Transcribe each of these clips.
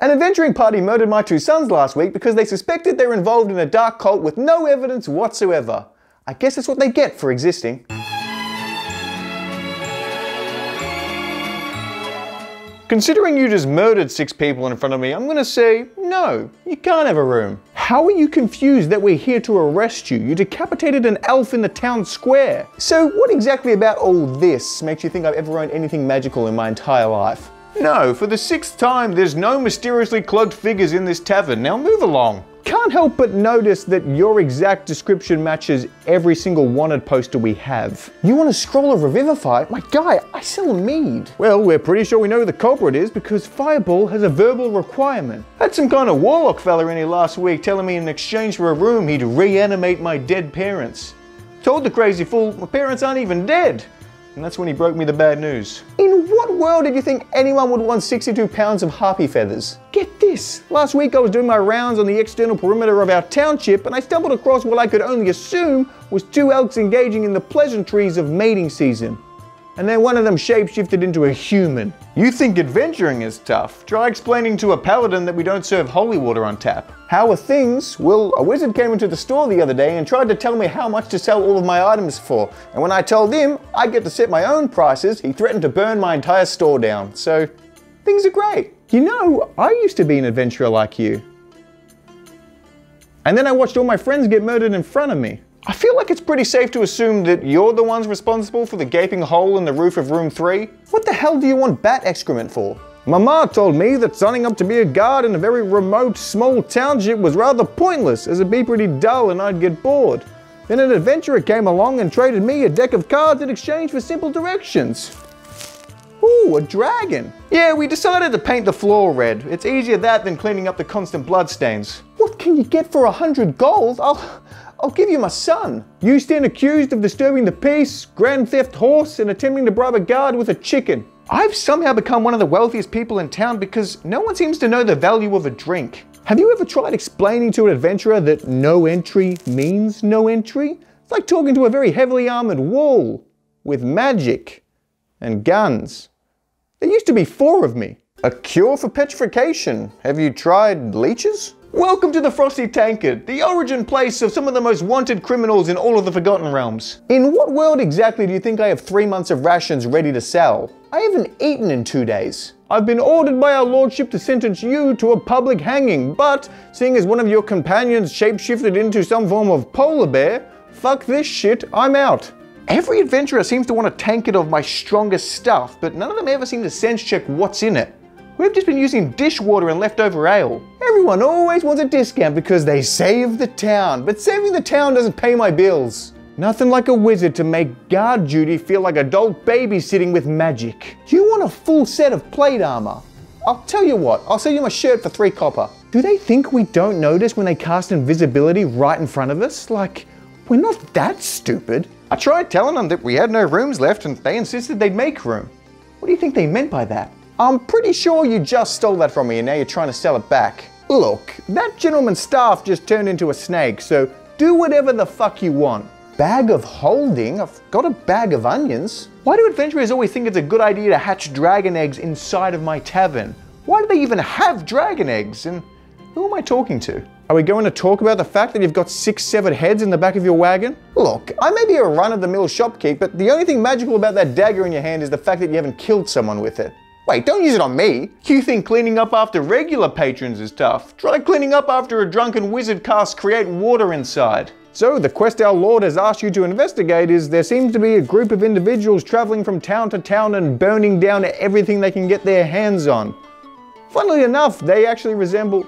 An adventuring party murdered my two sons last week because they suspected they were involved in a dark cult with no evidence whatsoever. I guess that's what they get for existing. Considering you just murdered 6 people in front of me, I'm gonna say, no, you can't have a room. How are you confused that we're here to arrest you? You decapitated an elf in the town square. So what exactly about all this makes you think I've ever owned anything magical in my entire life? No, for the 6th time, there's no mysteriously cloaked figures in this tavern. Now move along. Can't help but notice that your exact description matches every single wanted poster we have. You want a scroll of Revivify? My guy, I sell mead. Well, we're pretty sure we know who the culprit is because Fireball has a verbal requirement. Had some kind of warlock fella in here last week telling me in exchange for a room he'd reanimate my dead parents. Told the crazy fool, my parents aren't even dead. And that's when he broke me the bad news. In what world did you think anyone would want 62 pounds of harpy feathers? Get this, last week I was doing my rounds on the external perimeter of our township and I stumbled across what I could only assume was 2 elks engaging in the pleasantries of mating season. And then one of them shapeshifted into a human. You think adventuring is tough? Try explaining to a paladin that we don't serve holy water on tap. How are things? Well, a wizard came into the store the other day and tried to tell me how much to sell all of my items for. And when I told him I get to set my own prices, he threatened to burn my entire store down. So things are great. You know, I used to be an adventurer like you. And then I watched all my friends get murdered in front of me. I feel like it's pretty safe to assume that you're the ones responsible for the gaping hole in the roof of room 3. What the hell do you want bat excrement for? Mama told me that signing up to be a guard in a very remote, small township was rather pointless, as it'd be pretty dull and I'd get bored. Then an adventurer came along and traded me a deck of cards in exchange for simple directions. Ooh, a dragon. Yeah, we decided to paint the floor red. It's easier that than cleaning up the constant bloodstains. What can you get for 100 gold? I'll give you my son. You stand accused of disturbing the peace, grand theft horse, and attempting to bribe a guard with a chicken. I've somehow become one of the wealthiest people in town because no one seems to know the value of a drink. Have you ever tried explaining to an adventurer that no entry means no entry? It's like talking to a very heavily armored wall with magic and guns. There used to be 4 of me. A cure for petrification. Have you tried leeches? Welcome to the Frosty Tankard, the origin place of some of the most wanted criminals in all of the Forgotten Realms. In what world exactly do you think I have 3 months of rations ready to sell? I haven't eaten in 2 days. I've been ordered by our lordship to sentence you to a public hanging, but seeing as one of your companions shapeshifted into some form of polar bear, fuck this shit, I'm out. Every adventurer seems to want a tankard of my strongest stuff, but none of them ever seem to sense check what's in it. We've just been using dishwater and leftover ale. Everyone always wants a discount because they save the town, but saving the town doesn't pay my bills. Nothing like a wizard to make guard duty feel like adult babysitting with magic. You want a full set of plate armor? I'll tell you what, I'll sell you my shirt for 3 copper. Do they think we don't notice when they cast invisibility right in front of us? Like, we're not that stupid. I tried telling them that we had no rooms left and they insisted they'd make room. What do you think they meant by that? I'm pretty sure you just stole that from me and now you're trying to sell it back. Look, that gentleman's staff just turned into a snake, so do whatever the fuck you want. Bag of holding? I've got a bag of onions. Why do adventurers always think it's a good idea to hatch dragon eggs inside of my tavern? Why do they even have dragon eggs? And who am I talking to? Are we going to talk about the fact that you've got 6 severed heads in the back of your wagon? Look, I may be a run-of-the-mill shopkeep, but the only thing magical about that dagger in your hand is the fact that you haven't killed someone with it. Wait, don't use it on me. You think cleaning up after regular patrons is tough? Try cleaning up after a drunken wizard casts create water inside. So the quest our lord has asked you to investigate is there seems to be a group of individuals traveling from town to town and burning down everything they can get their hands on. Funnily enough, they actually resemble...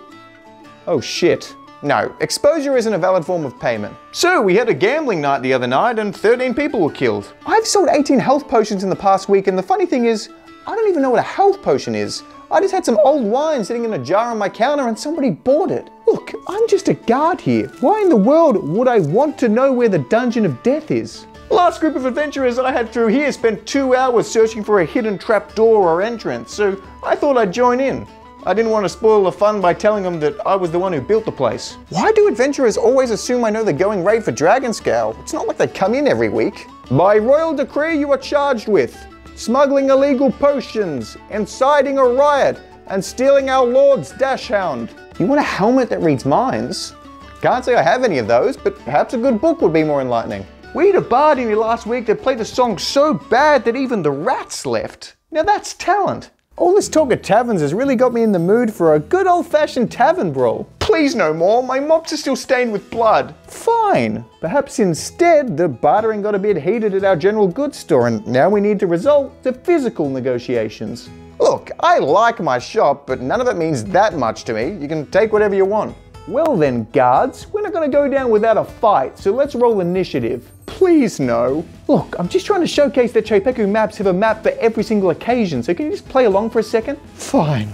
Oh shit. No, exposure isn't a valid form of payment. So we had a gambling night the other night and 13 people were killed. I've sold 18 health potions in the past week and the funny thing is, I don't even know what a health potion is. I just had some old wine sitting in a jar on my counter and somebody bought it. Look, I'm just a guard here. Why in the world would I want to know where the Dungeon of Death is? Last group of adventurers I had through here spent 2 hours searching for a hidden trapdoor or entrance, so I thought I'd join in. I didn't want to spoil the fun by telling them that I was the one who built the place. Why do adventurers always assume I know the going rate for Dragonscale? It's not like they come in every week. By royal decree you are charged with smuggling illegal potions, inciting a riot, and stealing our lord's dashhound. You want a helmet that reads minds? Can't say I have any of those, but perhaps a good book would be more enlightening. We had a bard in here last week that played a song so bad that even the rats left. Now that's talent. All this talk of taverns has really got me in the mood for a good old-fashioned tavern brawl. Please no more, my mops are still stained with blood. Fine. Perhaps instead the bartering got a bit heated at our general goods store and now we need to resolve the physical negotiations. Look, I like my shop, but none of it means that much to me. You can take whatever you want. Well then, guards, we're not going to go down without a fight, so let's roll initiative. Please no. Look, I'm just trying to showcase that Czepeku Maps have a map for every single occasion, so can you just play along for a second? Fine.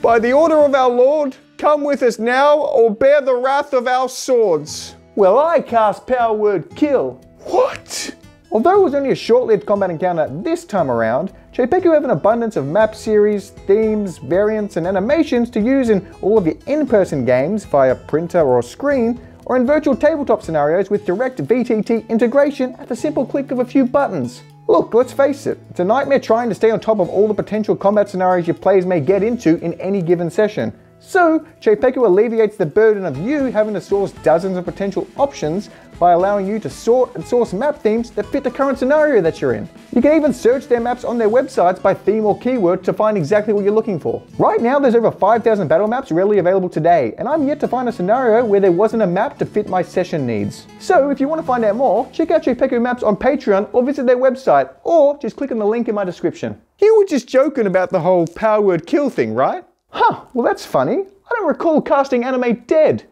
By the order of our Lord, come with us now or bear the wrath of our swords. Well, I cast Power Word Kill. What? Although it was only a short-lived combat encounter this time around, Czepeku have an abundance of map series, themes, variants, and animations to use in all of your in-person games via printer or screen, or in virtual tabletop scenarios with direct VTT integration at the simple click of a few buttons. Look, let's face it, it's a nightmare trying to stay on top of all the potential combat scenarios your players may get into in any given session. So, Czepeku alleviates the burden of you having to source dozens of potential options by allowing you to sort and source map themes that fit the current scenario that you're in. You can even search their maps on their websites by theme or keyword to find exactly what you're looking for. Right now there's over 5,000 battle maps readily available today, and I'm yet to find a scenario where there wasn't a map to fit my session needs. So if you want to find out more, check out Czepeku Maps on Patreon or visit their website, or just click on the link in my description. You were just joking about the whole Power Word Kill thing, right? Huh, well that's funny. I don't recall casting Animate Dead.